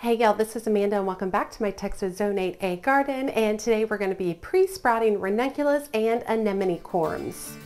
Hey y'all, this is Amanda and welcome back to my Texas Zone 8A garden, and today we're going to be pre-sprouting ranunculus and anemone corms.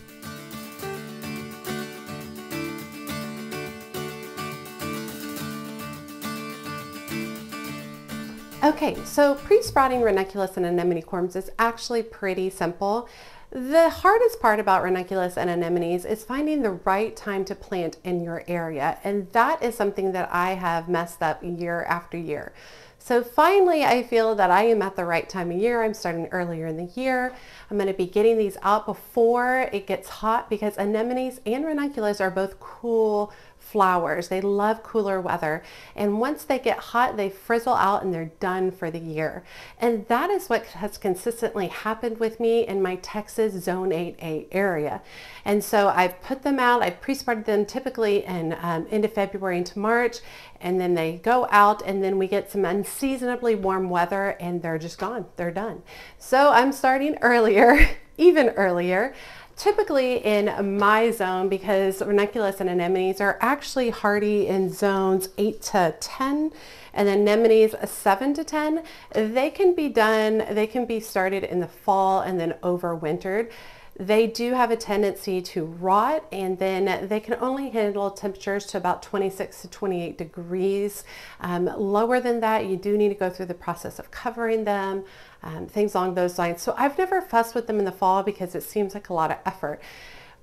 Okay, so pre-sprouting ranunculus and anemone corms is actually pretty simple. The hardest part about ranunculus and anemones is finding the right time to plant in your area, and that is something that I have messed up year after year. So finally I feel that I am at the right time of year. I'm starting earlier in the year. I'm going to be getting these out before it gets hot because anemones and ranunculus are both cool flowers. They love cooler weather, and once they get hot they frizzle out and they're done for the year. And that is what has consistently happened with me in my Texas Zone 8A area. And so I've put them out, I've pre-sprouted them typically in end of February into March, and then they go out and then we get some unseasonably warm weather and they're just gone, they're done. So I'm starting earlier, even earlier. Typically in my zone, because ranunculus and anemones are actually hardy in zones 8 to 10 and anemones 7 to 10, they can be started in the fall and then overwintered. They do have a tendency to rot, and then they can only handle temperatures to about 26 to 28 degrees. Lower than that, you do need to go through the process of covering them, things along those lines. So I've never fussed with them in the fall because it seems like a lot of effort.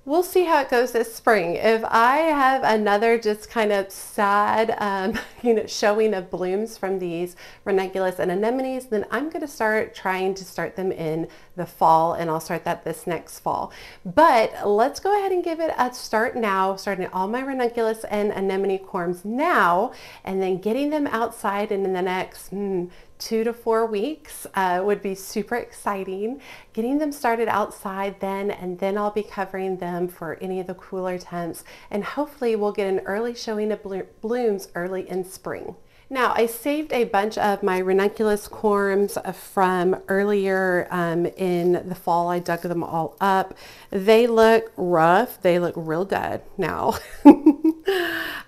We'll see how it goes this spring. If I have another just kind of sad showing of blooms from these ranunculus and anemones, then I'm going to start trying to start them in the fall, and I'll start that this next fall. But let's go ahead and give it a start now, starting all my ranunculus and anemone corms now, and then getting them outside in the next 2 to 4 weeks would be super exciting. Getting them started outside then, and then I'll be covering them for any of the cooler temps, and hopefully we'll get an early showing of blooms early in spring. Now, I saved a bunch of my ranunculus corms from earlier in the fall. I dug them all up. They look rough. They look real dead now.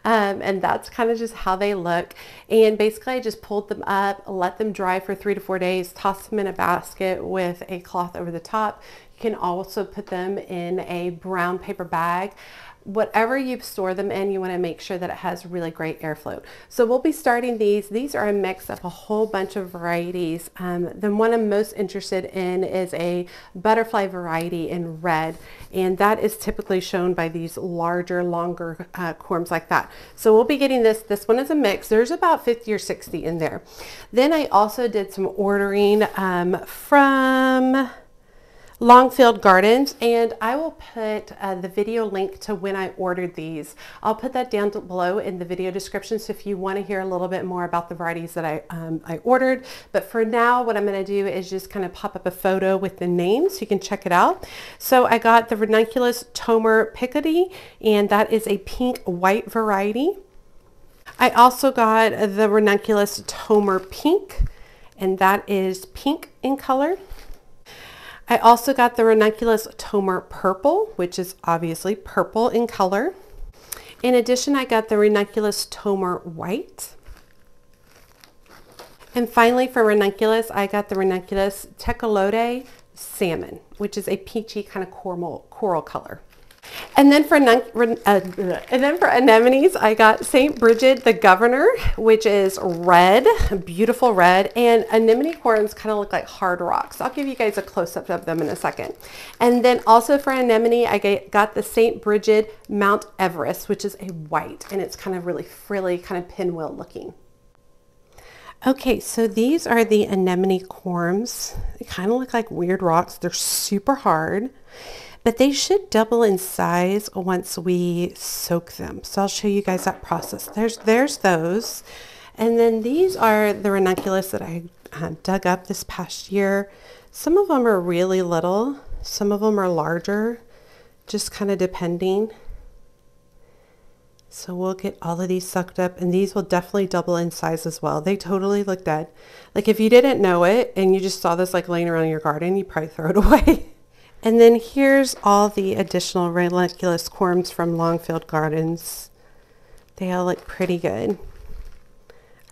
And that's kind of just how they look. And basically I just pulled them up, let them dry for 3 to 4 days, tossed them in a basket with a cloth over the top. You can also put them in a brown paper bag. Whatever you store them in, you want to make sure that it has really great airflow. So we'll be starting these. These are a mix of a whole bunch of varieties. The one I'm most interested in is a butterfly variety in red, and that is typically shown by these larger, longer corms like that. So we'll be getting this. This one is a mix. There's about 50 or 60 in there. Then I also did some ordering from Longfield Gardens, and I will put the video link to when I ordered these. I'll put that down below in the video description, so if you want to hear a little bit more about the varieties that I ordered. But for now, what I'm going to do is just kind of pop up a photo with the name so you can check it out. So I got the Ranunculus Tomer Picotee, and that is a pink-white variety. I also got the Ranunculus Tomer Pink, and that is pink in color. I also got the Ranunculus Tomer Purple, which is obviously purple in color. In addition, I got the Ranunculus Tomer White. And finally, for ranunculus, I got the Ranunculus Tecolote Salmon, which is a peachy kind of coral color. And then for anemones, I got St. Bridget the Governor, which is red, beautiful red, and anemone corms kind of look like hard rocks. I'll give you guys a close-up of them in a second. And then also for anemone, I got the St. Bridget Mount Everest, which is a white, and it's kind of really frilly, kind of pinwheel looking. Okay, so these are the anemone corms. They kind of look like weird rocks. They're super hard, but they should double in size once we soak them. So I'll show you guys that process. There's those. And then these are the ranunculus that I dug up this past year. Some of them are really little. Some of them are larger, just kind of depending. So we'll get all of these sucked up, and these will definitely double in size as well. They totally look dead. Like if you didn't know it and you just saw this like laying around in your garden, you'd probably throw it away. And then here's all the additional ranunculus corms from Longfield Gardens. They all look pretty good.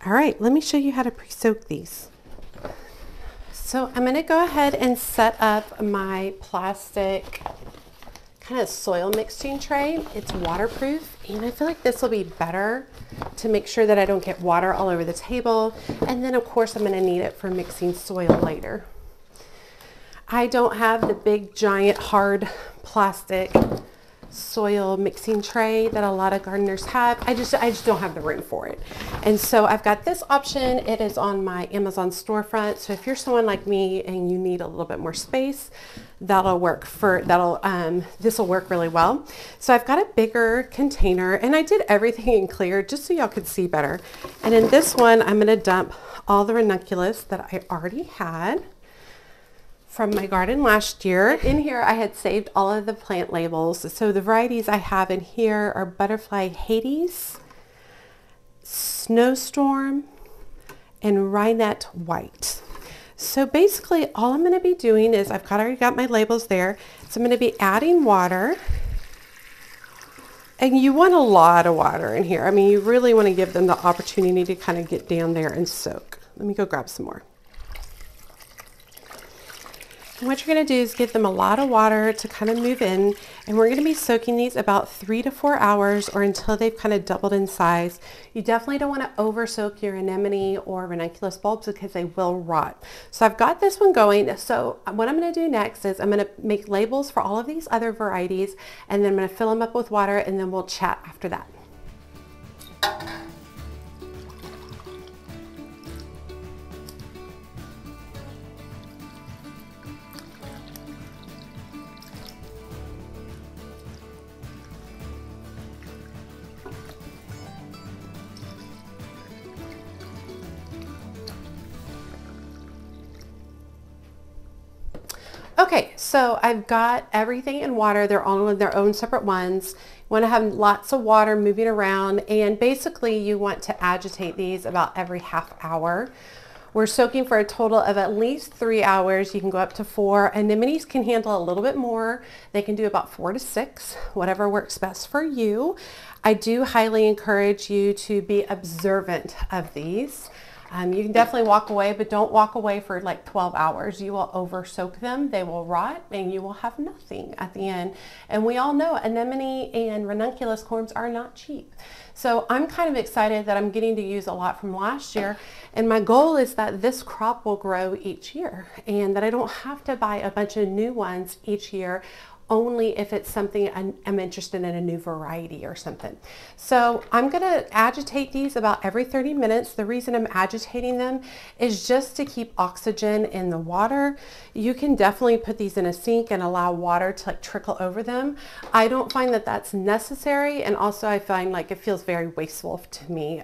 All right, let me show you how to pre-soak these. So I'm going to go ahead and set up my plastic kind of soil mixing tray. It's waterproof, and I feel like this will be better to make sure that I don't get water all over the table. And then of course I'm going to need it for mixing soil later. I don't have the big giant hard plastic soil mixing tray that a lot of gardeners have. I just don't have the room for it. And so I've got this option. It is on my Amazon storefront. So if you're someone like me and you need a little bit more space, that'll work for, this'll work really well. So I've got a bigger container, and I did everything in clear just so y'all could see better. And in this one, I'm gonna dump all the ranunculus that I already had from my garden last year. In here, I had saved all of the plant labels. So the varieties I have in here are Butterfly Hades, Snowstorm, and Rhinette White. So basically all I'm gonna be doing is, I've already got my labels there. So I'm gonna be adding water. And you want a lot of water in here. I mean, you really wanna give them the opportunity to kind of get down there and soak. Let me go grab some more. And what you're going to do is give them a lot of water to kind of move in, and we're going to be soaking these about 3 to 4 hours or until they've kind of doubled in size. You definitely don't want to over soak your anemone or ranunculus bulbs because they will rot. So I've got this one going. So what I'm going to do next is I'm going to make labels for all of these other varieties, and then I'm going to fill them up with water, and then we'll chat after that. Okay, so I've got everything in water. They're all in their own separate ones. You want to have lots of water moving around, and basically you want to agitate these about every half hour. We're soaking for a total of at least 3 hours. You can go up to 4. Anemones can handle a little bit more. They can do about 4 to 6, whatever works best for you. I do highly encourage you to be observant of these. You can definitely walk away, but don't walk away for like 12 hours. You will over soak them, they will rot, and you will have nothing at the end. And we all know anemone and ranunculus corms are not cheap. So I'm kind of excited that I'm getting to use a lot from last year. And my goal is that this crop will grow each year and that I don't have to buy a bunch of new ones each year, only if it's something I'm interested in, a new variety or something. So I'm gonna agitate these about every 30 minutes. The reason I'm agitating them is just to keep oxygen in the water. You can definitely put these in a sink and allow water to like trickle over them. I don't find that that's necessary, and also I find like it feels very wasteful to me.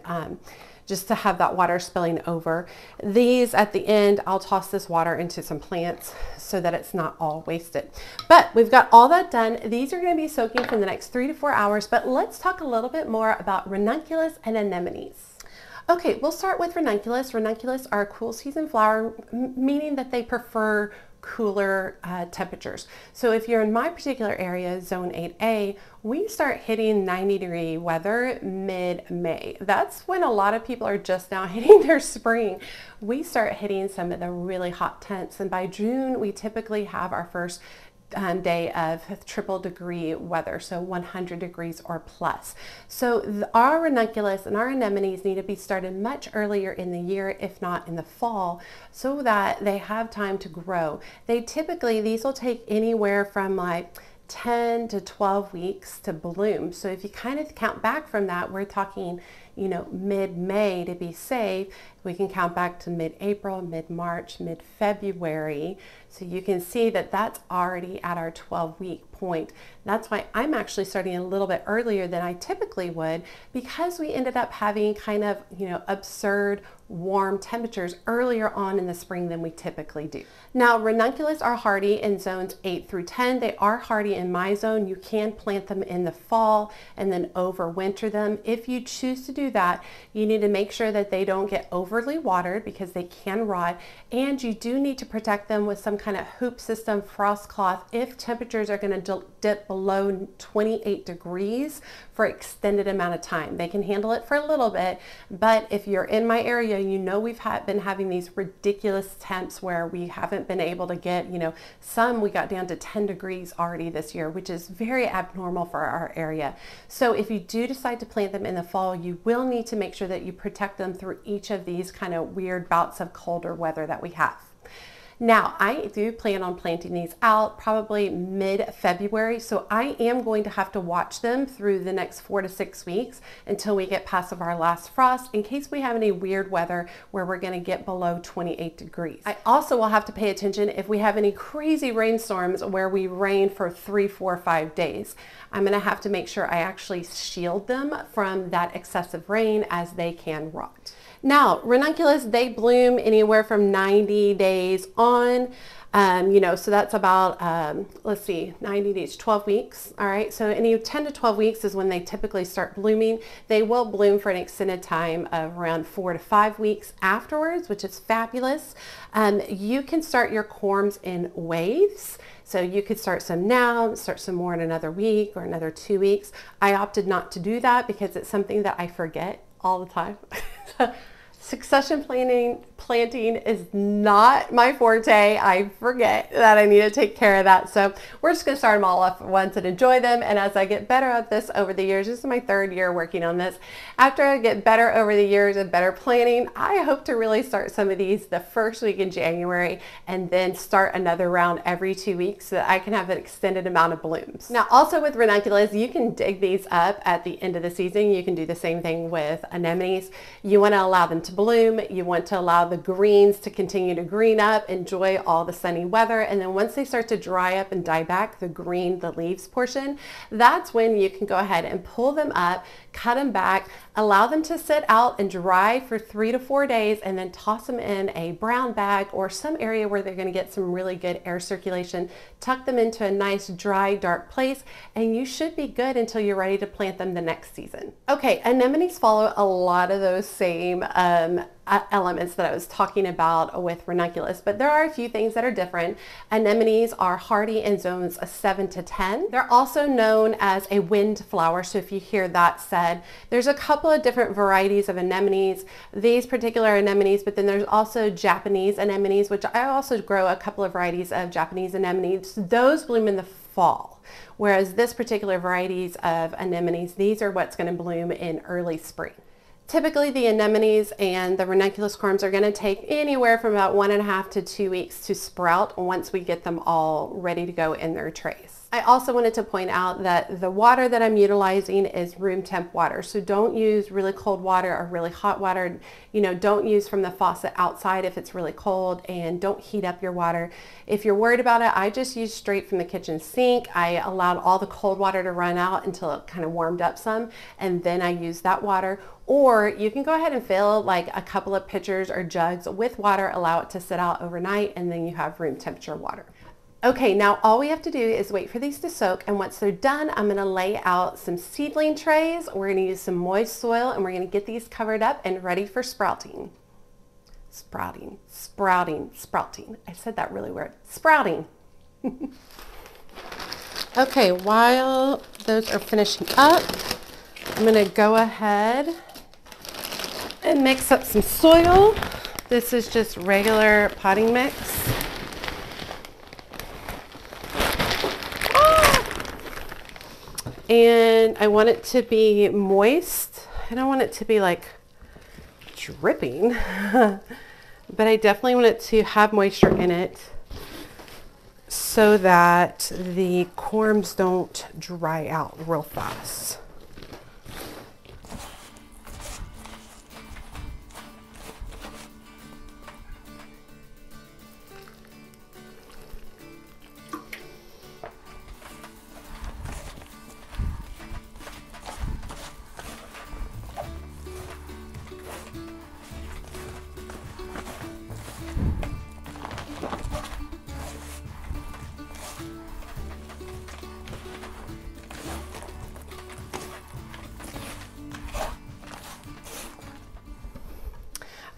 Just to have that water spilling over. These at the end, I'll toss this water into some plants so that it's not all wasted. But we've got all that done. These are gonna be soaking for the next 3 to 4 hours, but let's talk a little bit more about ranunculus and anemones. Okay, we'll start with ranunculus. Ranunculus are a cool season flower, meaning that they prefer cooler temperatures. So if you're in my particular area, zone 8A, we start hitting 90-degree weather mid-May. That's when a lot of people are just now hitting their spring. We start hitting some of the really hot temps, and by June, we typically have our first day of triple-degree weather, so 100 degrees or plus. So our ranunculus and our anemones need to be started much earlier in the year, if not in the fall, so that they have time to grow. They typically, these will take anywhere from like 10 to 12 weeks to bloom. So if you kind of count back from that, we're talking, you know, mid-May to be safe. We can count back to mid-April, mid-March, mid-February. So you can see that that's already at our 12-week point. That's why I'm actually starting a little bit earlier than I typically would, because we ended up having kind of, you know, absurd warm temperatures earlier on in the spring than we typically do. Now, ranunculus are hardy in zones 8 through 10. They are hardy in my zone. You can plant them in the fall and then overwinter them. If you choose to do that, you need to make sure that they don't get overly watered because they can rot, and you do need to protect them with some kind of hoop system, frost cloth, if temperatures are going to dip below 28 degrees for extended amount of time. They can handle it for a little bit, but if you're in my area, you know we've been having these ridiculous temps where we haven't been able to get, you know, we got down to 10 degrees already this year, which is very abnormal for our area. So if you do decide to plant them in the fall, you will need to make sure that you protect them through each of these kind of weird bouts of colder weather that we have. Now, I do plan on planting these out probably mid-February, so I am going to have to watch them through the next 4 to 6 weeks until we get past of our last frost in case we have any weird weather where we're going to get below 28 degrees. I also will have to pay attention if we have any crazy rainstorms where we rain for 3, 4, 5 days. I'm going to have to make sure I actually shield them from that excessive rain as they can rot. Now, ranunculus, they bloom anywhere from 90 days on, you know, so that's about, let's see, 90 days, 12 weeks, all right? So any 10 to 12 weeks is when they typically start blooming. They will bloom for an extended time of around 4 to 5 weeks afterwards, which is fabulous. You can start your corms in waves. So you could start some now, start some more in another week or another 2 weeks. I opted not to do that because it's something that I forget all the time. Succession planting is not my forte. I forget that I need to take care of that. So we're just gonna start them all off at once and enjoy them. And as I get better at this over the years, this is my 3rd year working on this. After I get better over the years and better planning, I hope to really start some of these the first week in January and then start another round every 2 weeks so that I can have an extended amount of blooms. Now also with ranunculus, you can dig these up at the end of the season. You can do the same thing with anemones. You wanna allow them to bloom. You want to allow the greens to continue to green up, enjoy all the sunny weather, and then once they start to dry up and die back, the leaves portion, that's when you can go ahead and pull them up, cut them back, allow them to sit out and dry for 3 to 4 days, and then toss them in a brown bag or some area where they're going to get some really good air circulation. Tuck them into a nice dry, dark place, and you should be good until you're ready to plant them the next season. Okay, anemones follow a lot of those same elements that I was talking about with ranunculus, but there are a few things that are different. Anemones are hardy in zones 7 to 10. They're also known as a wind flower, so if you hear that said, there's a couple of different varieties of anemones, these particular anemones, but then there's also Japanese anemones, which I also grow a couple of varieties of Japanese anemones. Those bloom in the fall. Whereas this particular varieties of anemones, these are what's going to bloom in early spring. Typically the anemones and the ranunculus corms are going to take anywhere from about 1.5 to 2 weeks to sprout once we get them all ready to go in their trays. I also wanted to point out that the water that I'm utilizing is room temp water. So don't use really cold water or really hot water. You know, don't use from the faucet outside if it's really cold, and don't heat up your water. If you're worried about it, I just use straight from the kitchen sink. I allowed all the cold water to run out until it kind of warmed up some, and then I use that water. Or you can go ahead and fill like a couple of pitchers or jugs with water, allow it to sit out overnight, and then you have room temperature water. Okay, now all we have to do is wait for these to soak, and once they're done, I'm going to lay out some seedling trays. We're going to use some moist soil, and we're going to get these covered up and ready for sprouting. Sprouting, sprouting, sprouting. I said that really weird. Sprouting. Okay, while those are finishing up, I'm going to go ahead and mix up some soil. This is just regular potting mix. And I want it to be moist. I don't want it to be like dripping, but I definitely want it to have moisture in it so that the corms don't dry out real fast.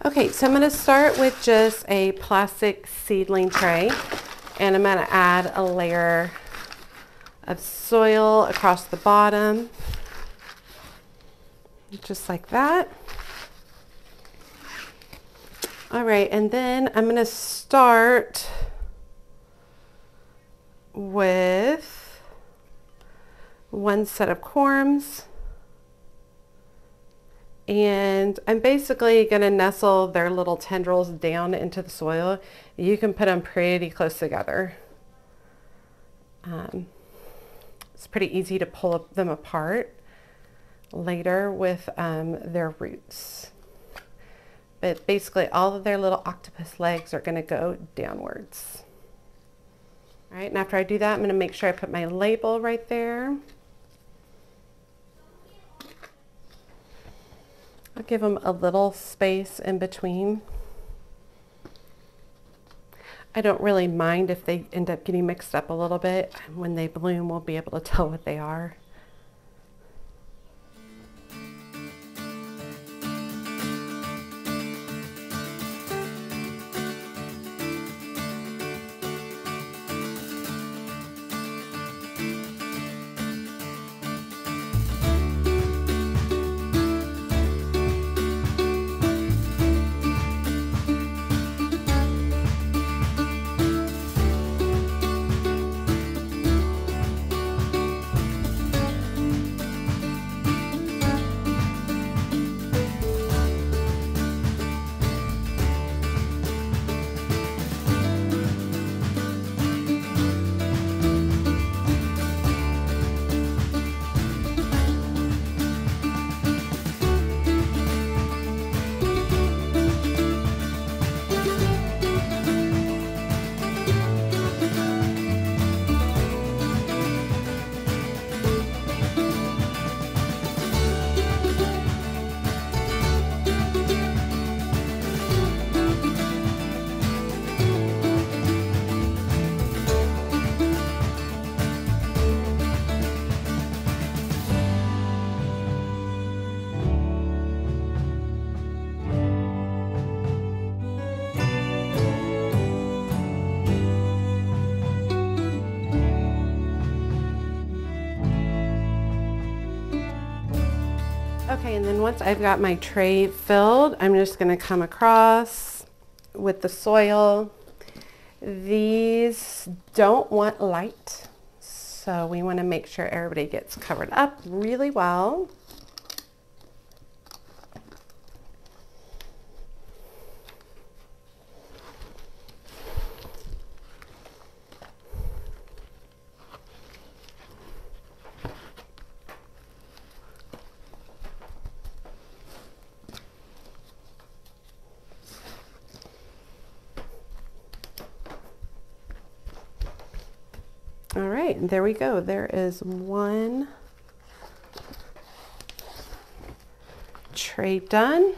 Okay, so I'm going to start with just a plastic seedling tray, and I'm going to add a layer of soil across the bottom. just like that. All right, and then I'm gonna start with one set of corms, and I'm basically going to nestle their little tendrils down into the soil. You can put them pretty close together. It's pretty easy to pull them apart later with their roots. But basically all of their little octopus legs are going to go downwards. All right, and after I do that, I'm going to make sure I put my label right there. I'll give them a little space in between. I don't really mind if they end up getting mixed up a little bit. When they bloom, we'll be able to tell what they are. Okay, and then once I've got my tray filled, I'm just going to come across with the soil. These don't want light, so we want to make sure everybody gets covered up really well. All right, there we go. There is one tray done.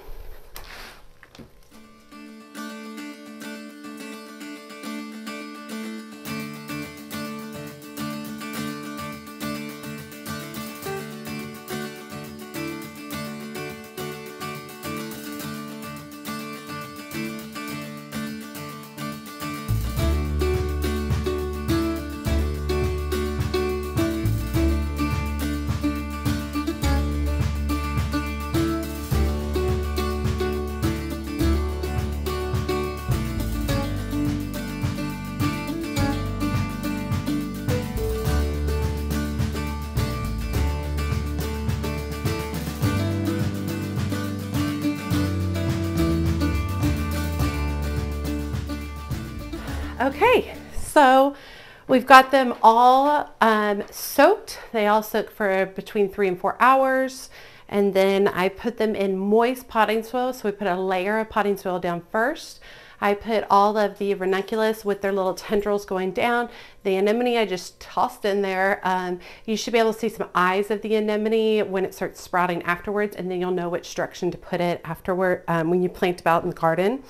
Okay, so we've got them all soaked. They all soak for between 3 and 4 hours. And then I put them in moist potting soil. So we put a layer of potting soil down first. I put all of the ranunculus with their little tendrils going down. The anemone I just tossed in there. You should be able to see some eyes of the anemone when it starts sprouting afterwards, and then you'll know which direction to put it afterward when you plant it out in the garden.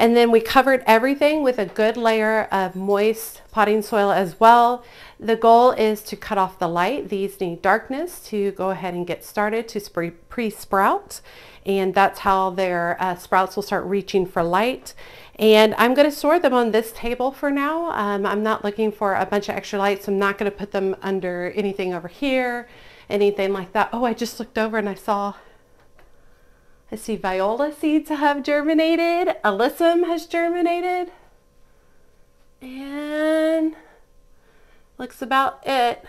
And then we covered everything with a good layer of moist potting soil as well. The goal is to cut off the light. These need darkness to go ahead and get started to pre-sprout. And that's how their sprouts will start reaching for light. And I'm going to store them on this table for now. I'm not looking for a bunch of extra light, so I'm not going to put them under anything over here, anything like that. Oh, I just looked over and I saw I see viola seeds have germinated, alyssum has germinated, and looks about it.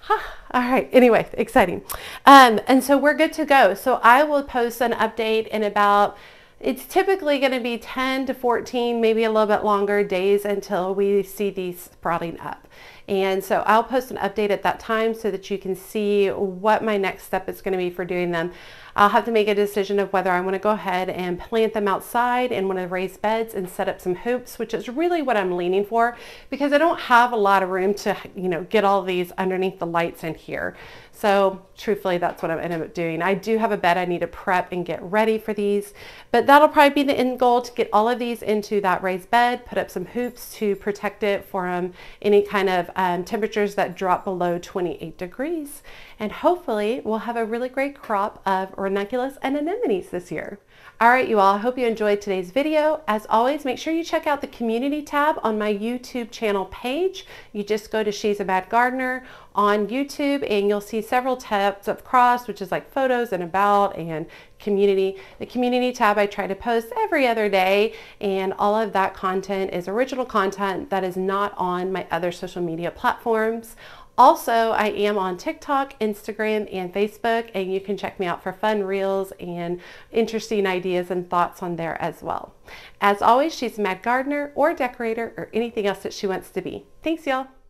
Huh. All right, anyway, exciting. And so we're good to go. So I will post an update in about, it's typically going to be 10 to 14, maybe a little bit longer days until we see these sprouting up. And so I'll post an update at that time so that you can see what my next step is going to be for doing them. I'll have to make a decision of whether I want to go ahead and plant them outside in one of the raised beds and set up some hoops, which is really what I'm leaning for because I don't have a lot of room to, you know, get all these underneath the lights in here. So truthfully, that's what I'm going to end up doing. I do have a bed I need to prep and get ready for these, but that'll probably be the end goal, to get all of these into that raised bed, put up some hoops to protect it from any kind of temperatures that drop below 28 degrees. And hopefully we'll have a really great crop of ranunculus and anemones this year. All right, you all, I hope you enjoyed today's video. As always, make sure you check out the community tab on my YouTube channel page. You just go to She's a Mad Gardener on YouTube and you'll see several tabs up cross, which is like photos and about and community. The community tab I try to post every other day, and all of that content is original content that is not on my other social media platforms. Also, I am on TikTok, Instagram, and Facebook, and you can check me out for fun reels and interesting ideas and thoughts on there as well. As always, she's a mad gardener or decorator or anything else that she wants to be. Thanks, y'all.